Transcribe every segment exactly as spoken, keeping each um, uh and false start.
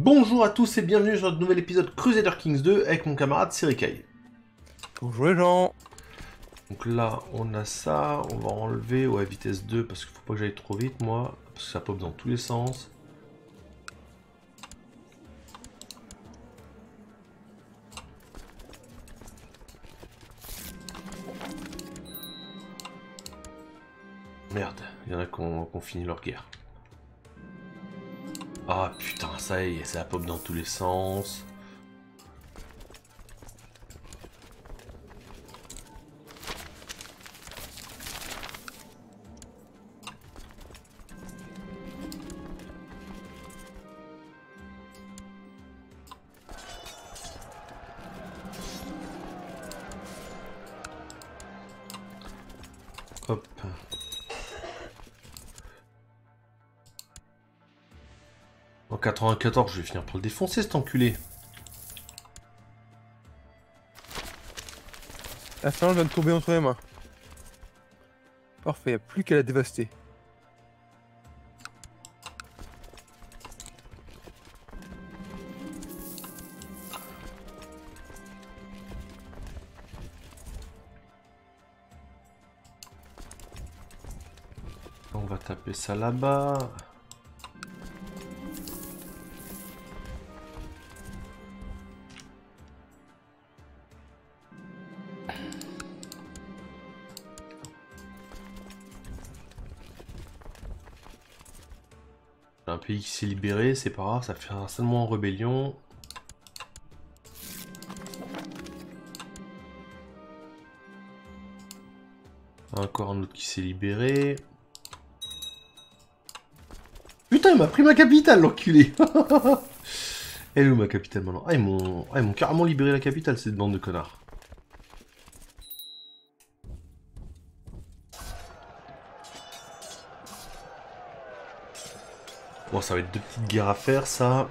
Bonjour à tous et bienvenue sur notre nouvel épisode Crusader Kings deux avec mon camarade SiriKai. Bonjour les gens. Donc là on a ça, on va enlever, ouais, vitesse deux parce qu'il faut pas que j'aille trop vite moi, parce que ça pop dans tous les sens. Merde, il y en a qui ont fini leur guerre. Ah putain, ça y est, ça pop dans tous les sens. Hop. En quatre-vingt-quatorze, je vais finir pour le défoncer, cet enculé. La Finlande vient de tomber entre les mains. Parfait, il n'y a plus qu'à la dévaster. On va taper ça là-bas. Un pays qui s'est libéré, c'est pas grave, ça fait un seulement en rébellion. Encore un autre qui s'est libéré. Putain, il m'a pris ma capitale, l'enculé. Elle est où ma capitale maintenant? Ah, ils m'ont ah, carrément libéré la capitale, cette bande de connards. Bon, ça va être deux petites guerres à faire, ça.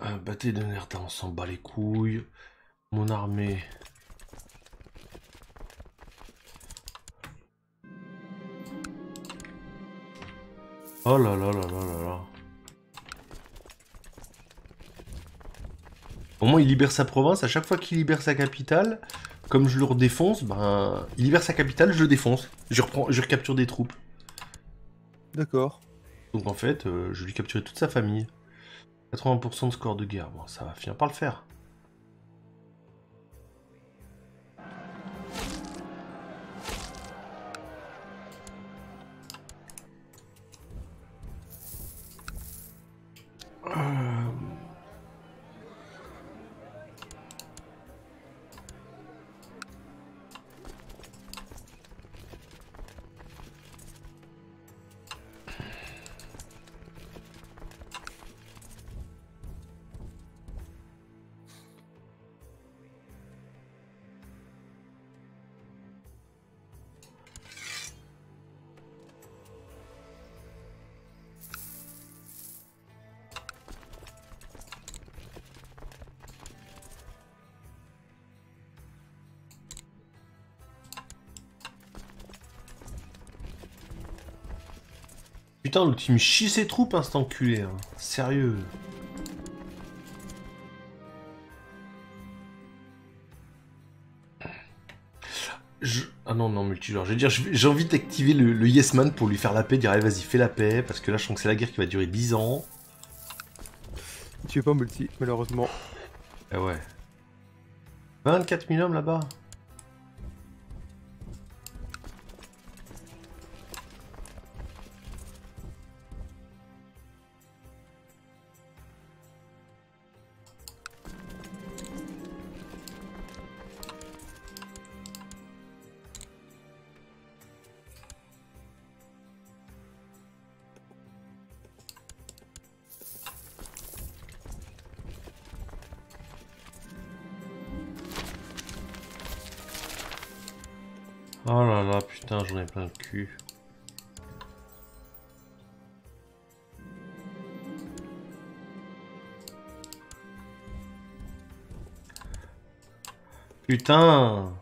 Un bâté de Nerda, on s'en bat les couilles. Mon armée. Oh là là là là là là. Au moins, il libère sa province. À chaque fois qu'il libère sa capitale, comme je le redéfonce, ben, il libère sa capitale, je le défonce. Je reprends, je recapture des troupes. D'accord. Donc en fait, euh, je lui capturais toute sa famille. quatre-vingts pour cent de score de guerre. Bon, ça va finir par le faire. Putain, l'autre il me chie ses troupes, hein, cet enculé, hein. Sérieux. Je... Ah non, non, multijoueur. Je veux dire, j'ai envie d'activer le, le Yes Man pour lui faire la paix, dire allez, vas-y, fais la paix, parce que là, je pense que c'est la guerre qui va durer dix ans. Tu es pas multi, malheureusement. Eh ouais. vingt-quatre mille hommes là-bas. Oh là là, putain, j'en ai plein le cul. Putain!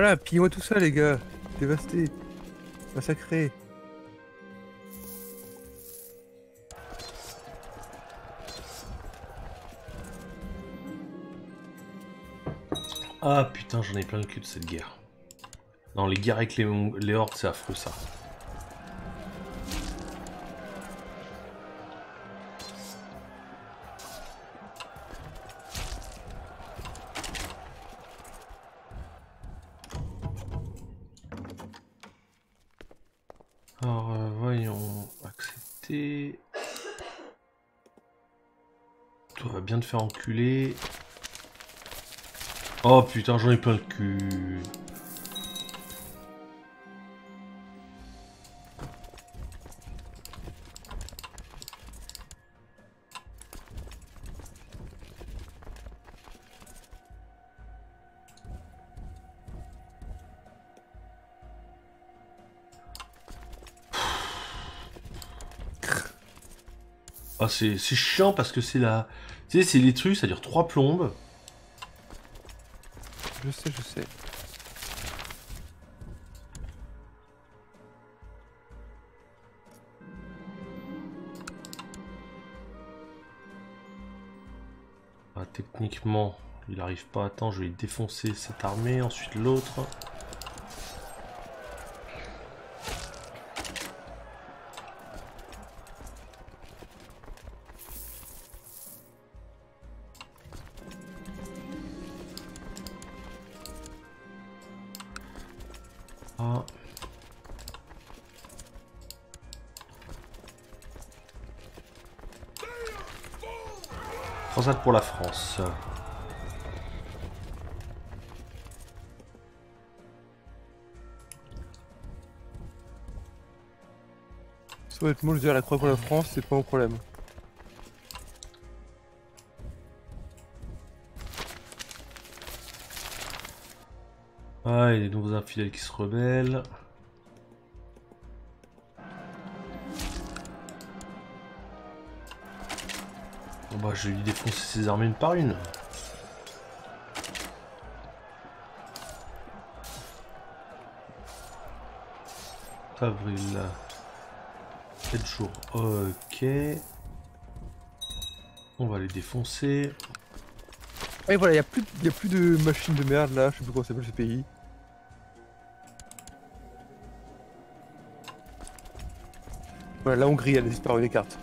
voilà, pillez-moi tout ça les gars. Dévasté. Massacré. Ah putain, j'en ai plein le cul de cette guerre. Non, les guerres avec les, les hordes, c'est affreux ça. Alors, euh, voyons, accepter. Toi, va bien te faire enculer. Oh putain, j'en ai plein le cul. Ah, c'est chiant parce que c'est la... Tu sais, c'est les trucs, ça dure trois plombes. Je sais, je sais. Ah, techniquement, il n'arrive pas. Attends, je vais défoncer cette armée, ensuite l'autre. Croisade pour la France. Honnêtement, je veux dire, la croix pour la France, c'est pas mon problème. Ah, il y a des nouveaux infidèles qui se rebellent. Bah, je vais lui défoncer ses armées une par une. Avril. sept jours. Ok. On va les défoncer. Et voilà, il n'y a, a plus de machines de merde là. Je sais plus comment s'appelle ce pays. Voilà, la Hongrie, elle a disparu des cartes.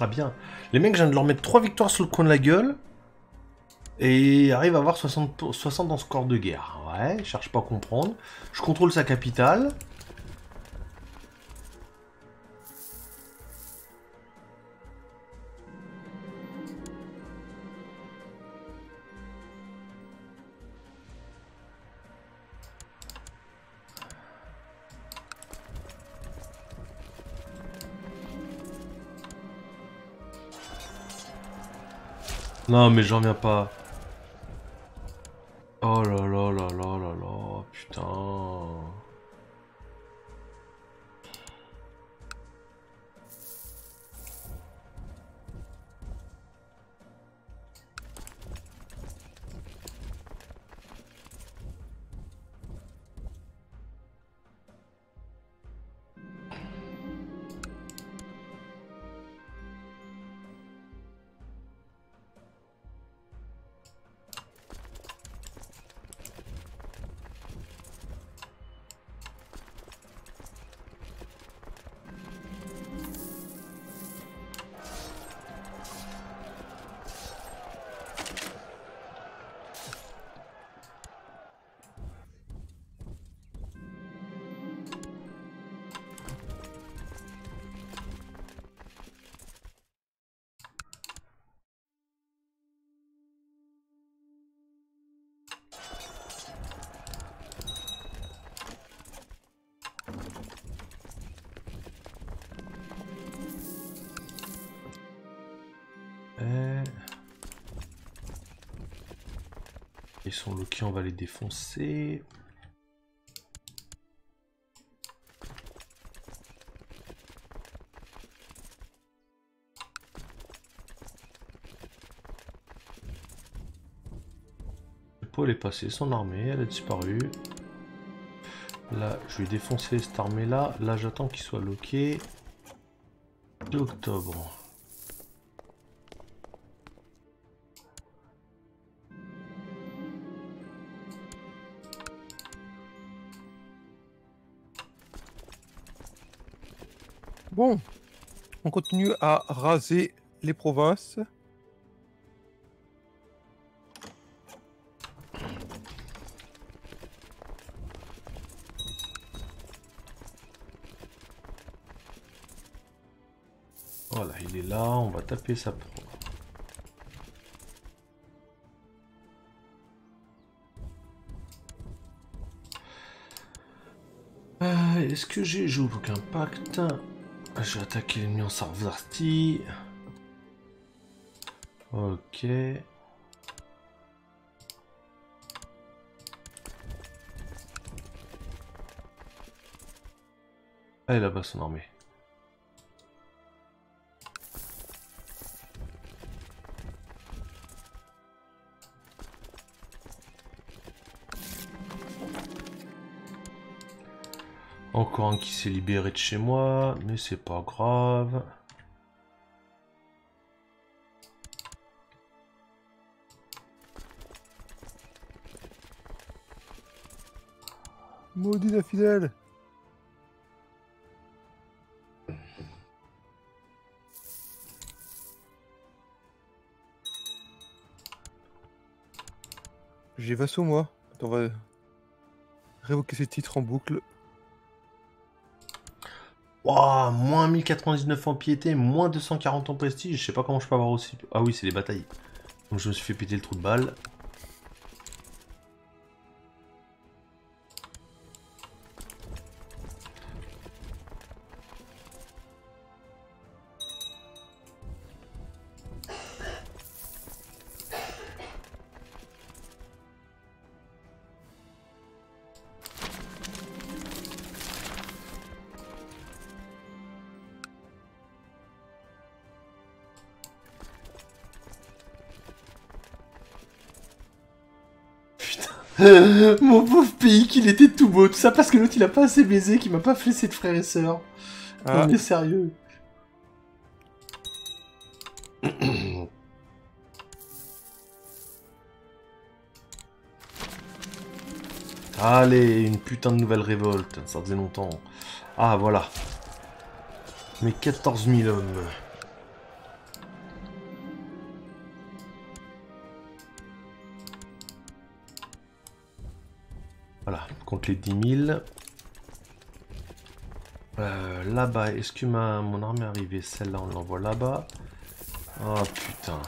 Ah bien. Les mecs, je viens de leur mettre trois victoires sur le coin de la gueule. Et arrive à avoir soixante, soixante dans ce corps de guerre. Ouais, je cherche pas à comprendre. Je contrôle sa capitale. Non mais j'en viens pas. Oh là là là là là là, putain. Ils sont loqués, on va les défoncer. Paul est passé, son armée, elle a disparu. Là, je vais défoncer cette armée-là. Là, Là j'attends qu'il soit loqué. deux octobre. Bon, on continue à raser les provinces. Voilà, il est là, on va taper sa pro. Euh, Est-ce que j'ai joué aucun pacte? J'ai attaqué l'ennemi en Sarvzarti. Ok. Allez là-bas son armée. Encore un qui s'est libéré de chez moi, mais c'est pas grave. Maudit infidèle. J'ai vassaux moi. Attends, on va révoquer ces titres en boucle. Wow, moins mille quatre-vingt-dix-neuf en piété, moins deux cent quarante en prestige, je sais pas comment je peux avoir aussi... Ah oui, c'est les batailles. Donc je me suis fait péter le trou de balle. Mon pauvre pays qu'il était tout beau, tout ça parce que l'autre il a pas assez baisé, qu'il m'a pas fait ses frères et sœurs. Ah. On est sérieux. Allez, une putain de nouvelle révolte, ça faisait longtemps. Ah voilà. Mes quatorze mille hommes. Voilà, contre les dix mille. Euh, là-bas, est-ce que ma, mon armée est arrivée? Celle-là, on l'envoie là-bas. Ah, putain.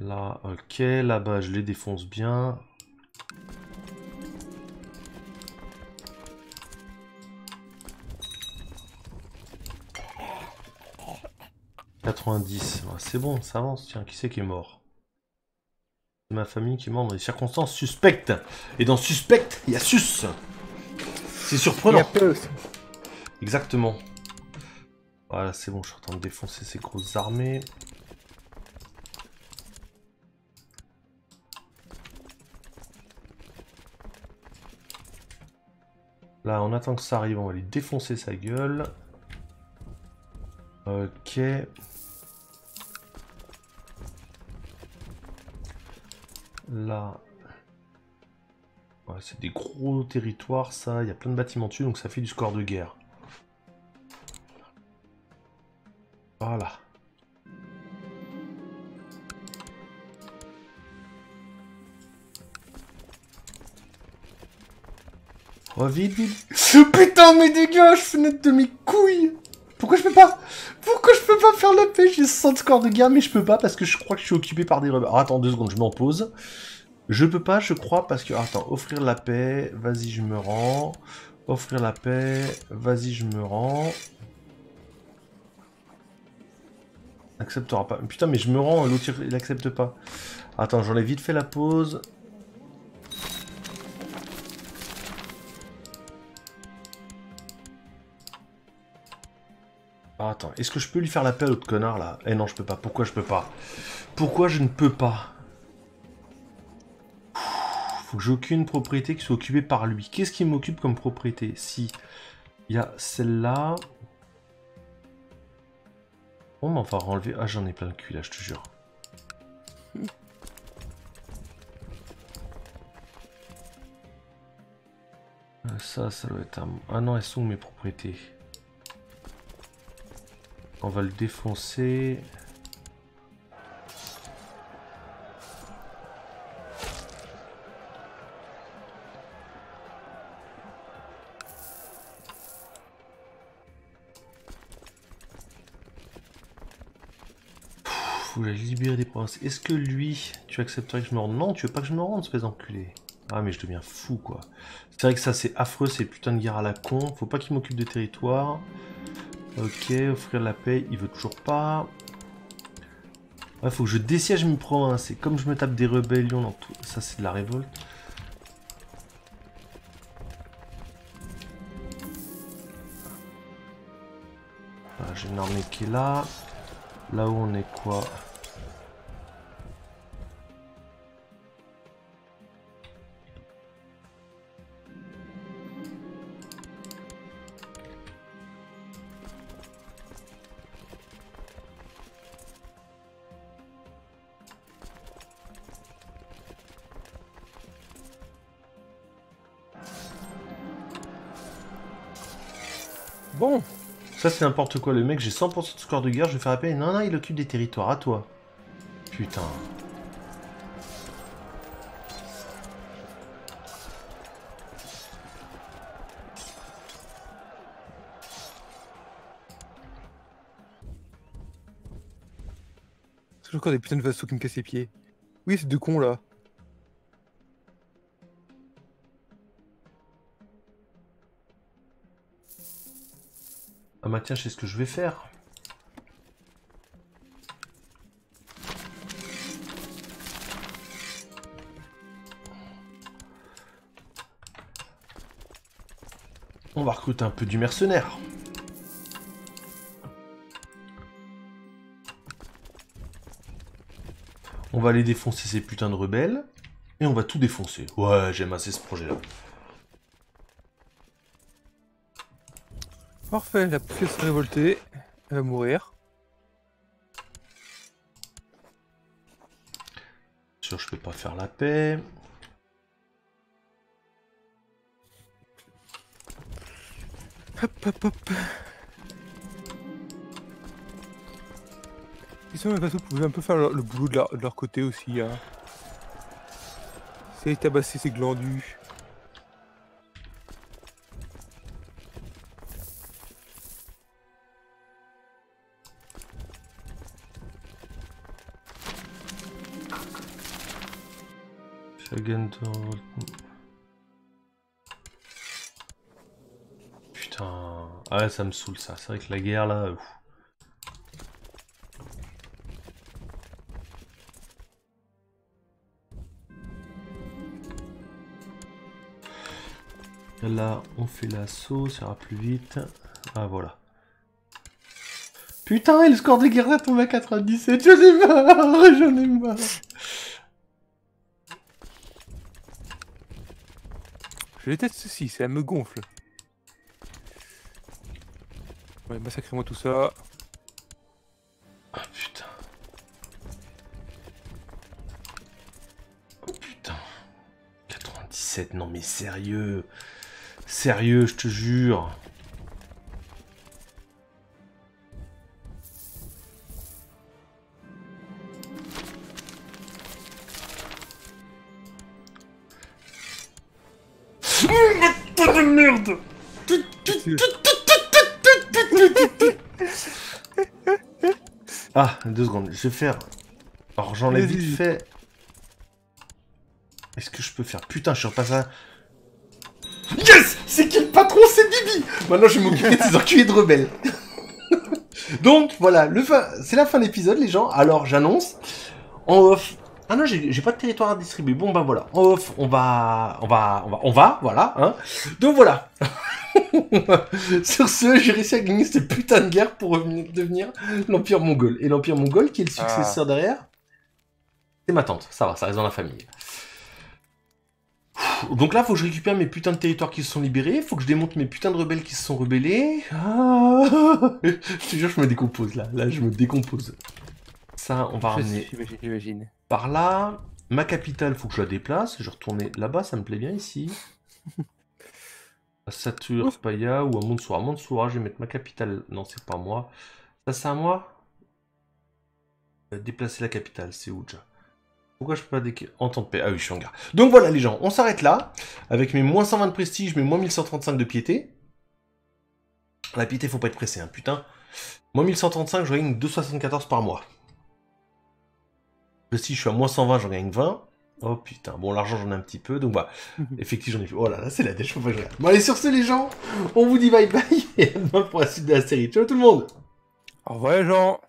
Là, ok, là-bas, je les défonce bien. quatre-vingt-dix, c'est bon, ça avance. Tiens, qui c'est qui est mort? C'est ma famille qui est morte dans des circonstances suspectes. Et dans suspect, il y a sus. C'est surprenant. Exactement. Voilà, c'est bon, je suis en train de défoncer ces grosses armées. Là, on attend que ça arrive, on va lui défoncer sa gueule. Ok. Là, ouais, c'est des gros territoires, ça. Il y a plein de bâtiments dessus, donc ça fait du score de guerre. Voilà. Oh, vite, vite. Putain, mais dégage, fenêtre de mes couilles. Pourquoi je peux pas? Pourquoi je peux pas faire la paix? J'ai cent scores de guerre, mais je peux pas parce que je crois que je suis occupé par des rebelles. Alors, attends deux secondes, je m'en pose. Je peux pas, je crois, parce que... Alors, attends, offrir la paix, vas-y, je me rends. Offrir la paix, vas-y, je me rends. Acceptera pas. Putain, mais je me rends, l'autre il accepte pas. Attends, j'en ai vite fait la pause. Ah, attends, est-ce que je peux lui faire la paix à l'autre connard là? Eh non, je peux pas. Pourquoi je peux pas? Pourquoi je ne peux pas? Faut que j'ai aucune propriété qui soit occupée par lui. Qu'est-ce qui m'occupe comme propriété? Si, il y a celle-là. On m'en va renlever. Ah, j'en ai plein le cul là, je te jure. Ça, ça doit être un... Ah non, elles sont où mes propriétés? On va le défoncer. Faut libérer des provinces. Est-ce que lui, tu accepterais que je me rende? Non, tu veux pas que je me rende, espèce d'enculé. Ah, mais je deviens fou, quoi. C'est vrai que ça, c'est affreux, ces putains de guerres à la con. Faut pas qu'il m'occupe de territoire. Ok, offrir la paix, il veut toujours pas. Ouais, faut que je désiège mes provinces. Et comme je me tape des rébellions dans tout... Ça, c'est de la révolte. Voilà, j'ai une armée qui est là. Là où on est quoi? Bon. Ça c'est n'importe quoi, le mec, j'ai cent pour cent de score de guerre, je vais faire appel. Non, non, il occupe des territoires, à toi. Putain. C'est encore des putains de vassaux qui me cassent les pieds. Oui, c'est deux cons là. Ah bah tiens, je sais ce que je vais faire. On va recruter un peu du mercenaire. On va aller défoncer ces putains de rebelles. Et on va tout défoncer. Ouais, j'aime assez ce projet-là. Parfait, la pousse se révolter, elle va mourir. Sûr, je peux pas faire la paix. Hop, hop, hop. Ils sont les vassaux, vous pouvez un peu faire le, le boulot de leur, de leur côté aussi. Hein. C'est tabasser ces glandus. Putain, ah ouais, ça me saoule ça, c'est vrai que la guerre là... Ouf. Là, on fait l'assaut, ça ira plus vite. Ah voilà. Putain, et le score des guerres là tombe à quatre-vingt-dix-sept, j'en ai marre, j'en ai marre. Je déteste ceci, ça me gonfle. Ouais, massacrez-moi tout ça. Ah putain. Oh putain. quatre-vingt-dix-sept, non mais sérieux. Sérieux, je te jure. Merde. Ah, deux secondes, je vais faire... Alors j'en ai vite fait... Est-ce que je peux faire... Putain, je suis repassé à... Yes. C'est qui le patron? C'est Bibi. Maintenant je vais m'occuper de ces enculés de rebelles. Donc voilà, le fin... c'est la fin de l'épisode, les gens. Alors j'annonce en off. Ah non, j'ai pas de territoire à distribuer. Bon ben voilà, en off, on va, on va, on va, on va, voilà. Hein. Donc voilà. Sur ce, j'ai réussi à gagner cette putain de guerre pour devenir l'Empire mongol. Et l'Empire mongol, qui est le successeur ah. derrière, c'est ma tante. Ça va, ça reste dans la famille. Donc là, faut que je récupère mes putains de territoires qui se sont libérés. Faut que je démonte mes putains de rebelles qui se sont rebellés. Ah je te jure, je me décompose là. Là, je me décompose. Ça, on va ramener par là. Ma capitale, faut que je la déplace. Je retournais là-bas, ça me plaît bien ici. À Satur, Paya ou à Monsoura. Monsoura, je vais mettre ma capitale. Non, c'est pas moi. Ça, c'est à moi. Déplacer la capitale, c'est où déjà? Pourquoi je peux pas décaler? En temps de paix. Ah oui, je suis en guerre. Donc voilà les gens, on s'arrête là. Avec mes moins cent vingt de prestige, mes moins mille cent trente-cinq de piété. La piété, faut pas être pressé, hein, putain. Moins mille cent trente-cinq, je gagne deux virgule soixante-quatorze par mois. Si je suis à moins cent vingt, j'en gagne vingt. Oh putain, bon l'argent j'en ai un petit peu, donc bah, effectivement j'en ai plus. Oh là là, c'est la dèche, faut pas que je regarde. Bon allez, sur ce les gens, on vous dit bye bye, et à demain pour la suite de la série. Ciao tout le monde. Au revoir les gens.